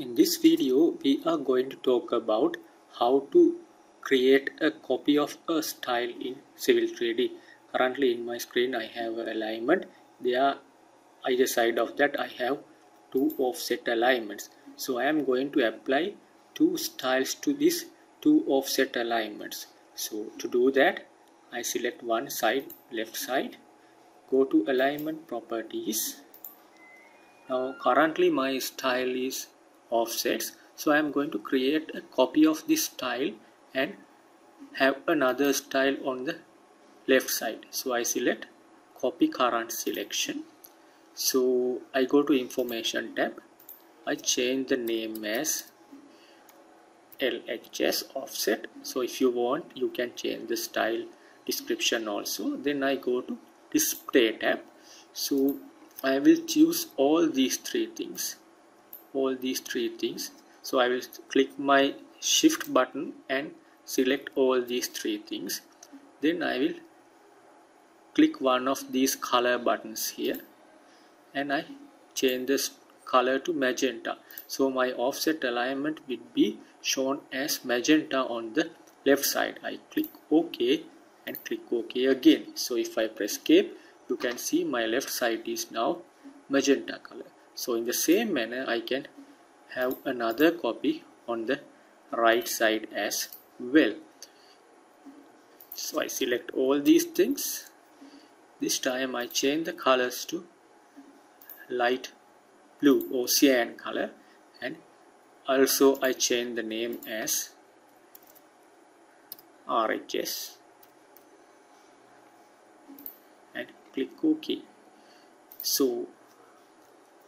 In this video, we are going to talk about how to create a copy of a style in Civil 3D. Currently in my screen I have an alignment. There, either side of that I have two offset alignments. So I am going to apply two styles to these two offset alignments. So to do that, I select one side, left side, go to alignment properties. Now currently my style is offsets, so I am going to create a copy of this style and have another style on the left side. So I select copy current selection. So I go to information tab. I change the name as LHS offset. So if you want, you can change the style description also. Then I go to display tab. So I will choose all these three things. So I will click my shift button and select all these three things. Then I will click one of these color buttons here and I change this color to magenta. So my offset alignment will be shown as magenta on the left side. I click OK and click OK again. So if I press escape, you can see my left side is now magenta color. So in the same manner, I can have another copy on the right side as well. So I select all these things. This time I change the colors to light blue or cyan color, and also I change the name as RHS and click OK. So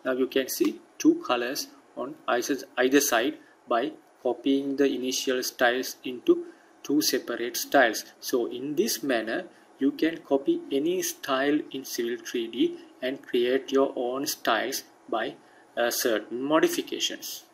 now you can see two colors on either side by copying the initial styles into two separate styles. So in this manner, you can copy any style in Civil 3D and create your own styles by certain modifications.